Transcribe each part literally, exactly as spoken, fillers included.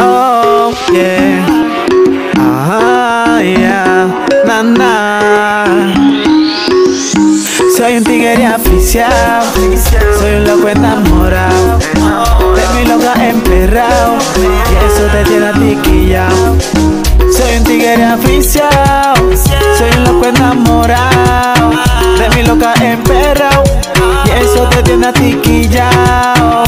oh yeah, ah yeah, na na. Soy un tigre aficiado, soy un loco enamorado, de mi loca emperrao, y eso te tiene a ti quillao. Soy un tigre aficiado, soy un loco enamorado, de mi loca emperrao, y eso te tiene a ti quillao.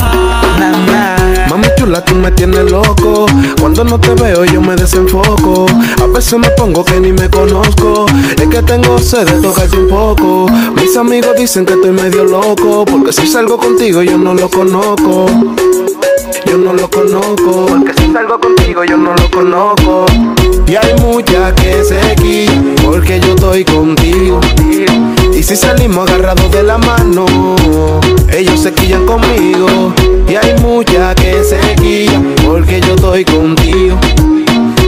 Na na. Mami chula, tú me tienes loco. Cuando no te veo yo me desenfoco. A veces me pongo que ni me conozco. Es que tengo sed de tocarte un poco. Mis amigos dicen que estoy medio loco, porque si salgo contigo yo no lo conozco. Yo no lo conozco, porque si salgo contigo yo no lo conozco. Y hay muchas que se quillan porque yo estoy contigo. Y si salimos agarrados de la mano, ellos se quillan conmigo. Y hay muchas que se quillan porque yo estoy contigo.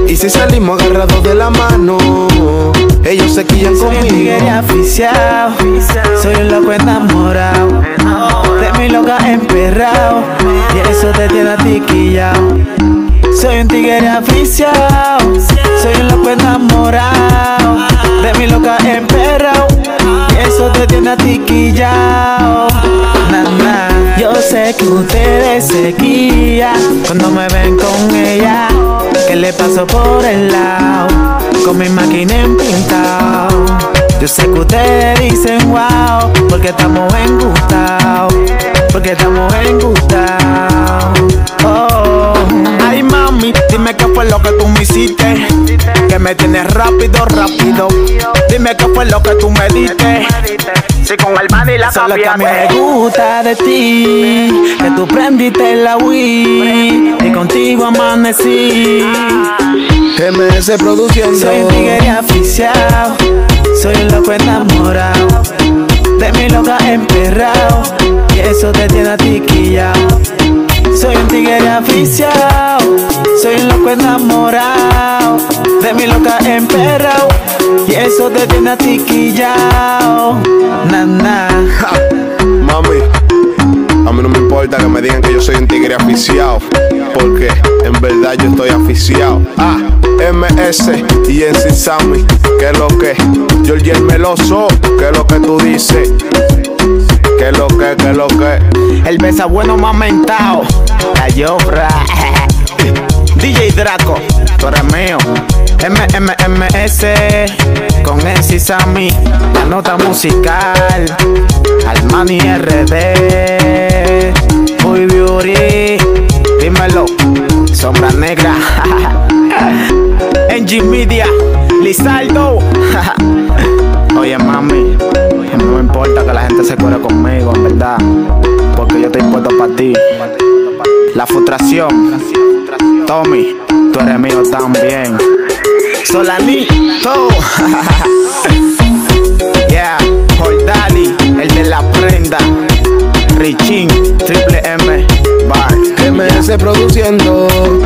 Y si salimos agarrados de la mano, ellos se quillan conmigo. Soy un tigre aficiado, soy un loco enamorado, de mi loca emperrao, y eso te tiene a ti quillao. Soy un tigre aficiado, soy un loco enamorado, de mi loca emperrao, y eso te tiene a ti quillao. Na, na. Yo sé que ustedes se guían cuando me ven con ella, que le paso por el lado con mi máquina empintao. Yo sé que ustedes dicen wow, porque estamos engustados, porque estamos engustados. Oh. Ay mami, dime qué fue lo que tú me hiciste, que me tienes rápido, rápido. Dime qué fue lo que tú me diste, si con el man y la cambiaste. Solo que a mí me gusta de ti, que tú prendiste la Wii y contigo amanecí. M S produciendo. Soy un tigre aficiado, soy un loco enamorado, de mi loca emperrao, y eso te tiene a ti quillao. Soy un tigre aficiado, soy un loco enamorado, de mi loca emperrao, y eso te tiene a ti quillao. Na na. Ja, mami, a mí no me importa que me digan que yo soy un tigre aficiado, porque en verdad yo estoy aficiado. Ah, M S y N C Sammy, que lo que, Georgie el Meloso, que lo que tú dices, que lo que, que lo que. El besa bueno más mentao, la llora. D J Draco, tú eres mío. M M M S con N C Sammy, la nota musical, Almani R D, Muy Beauty, dímelo, Sombra Negra, N G Media, Lizardo. Oye mami, no me importa que la gente se cuere conmigo, en verdad, porque yo estoy puesto para ti. La frustración, Tommy, tú eres mío también. Solanito, yeah, Jordali, el de la prenda, Richin, Triple M, Bar. M S produciendo.